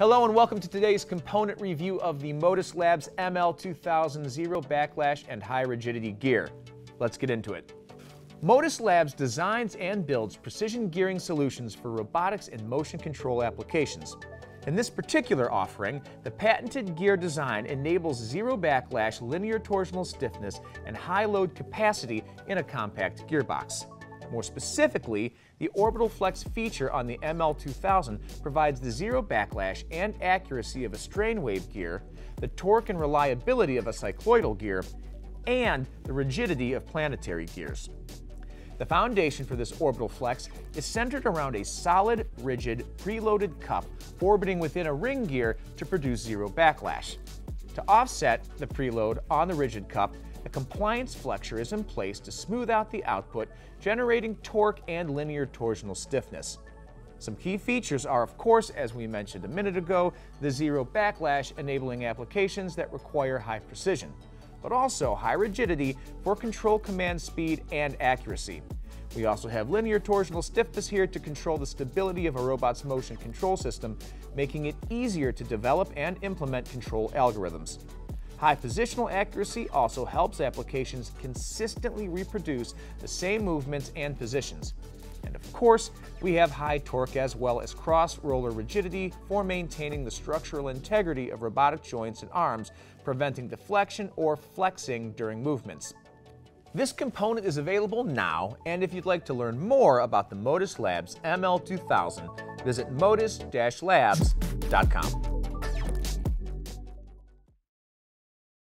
Hello and welcome to today's component review of the Motus Labs ML-2000 zero backlash and high rigidity gear. Let's get into it. Motus Labs designs and builds precision gearing solutions for robotics and motion control applications. In this particular offering, the patented gear design enables zero backlash, linear torsional stiffness, and high load capacity in a compact gearbox. More specifically, the Orbital Flex feature on the ML-2000 provides the zero backlash and accuracy of a strain wave gear, the torque and reliability of a cycloidal gear, and the rigidity of planetary gears. The foundation for this Orbital Flex is centered around a solid, rigid, preloaded cup orbiting within a ring gear to produce zero backlash. To offset the preload on the rigid cup, a compliance flexure is in place to smooth out the output, generating torque and linear torsional stiffness. Some key features are, of course, as we mentioned a minute ago, the zero backlash enabling applications that require high precision, but also high rigidity for control command speed and accuracy. We also have linear torsional stiffness here to control the stability of a robot's motion control system, making it easier to develop and implement control algorithms. High positional accuracy also helps applications consistently reproduce the same movements and positions. And of course, we have high torque as well as cross-roller rigidity for maintaining the structural integrity of robotic joints and arms, preventing deflection or flexing during movements. This component is available now, and if you'd like to learn more about the Motus Labs ML-2000, visit motus-labs.com.